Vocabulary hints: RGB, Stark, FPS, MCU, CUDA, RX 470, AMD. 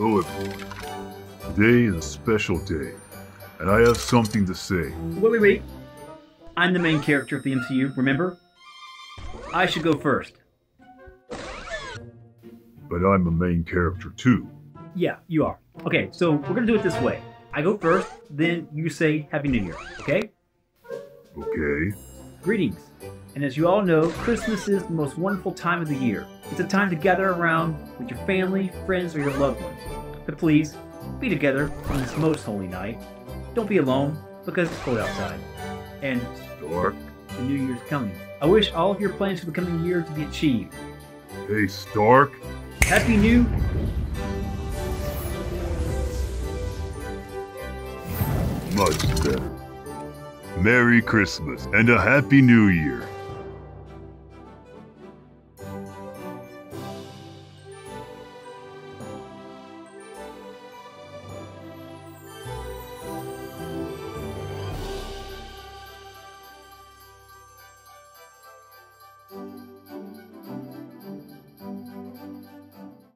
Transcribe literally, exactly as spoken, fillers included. Hello everyone. Today is a special day, and I have something to say. Wait, wait, wait. I'm the main character of the M C U, remember? I should go first. But I'm a main character too. Yeah, you are. Okay, so we're gonna do it this way. I go first, then you say Happy New Year, okay? Okay. Greetings. And as you all know, Christmas is the most wonderful time of the year. It's a time to gather around with your family, friends, or your loved ones. But please, be together on this most holy night. Don't be alone, because it's cold outside. And Stark, the new year's coming. I wish all of your plans for the coming year to be achieved. Hey, Stark. Happy New... Much better. Merry Christmas and a Happy New Year.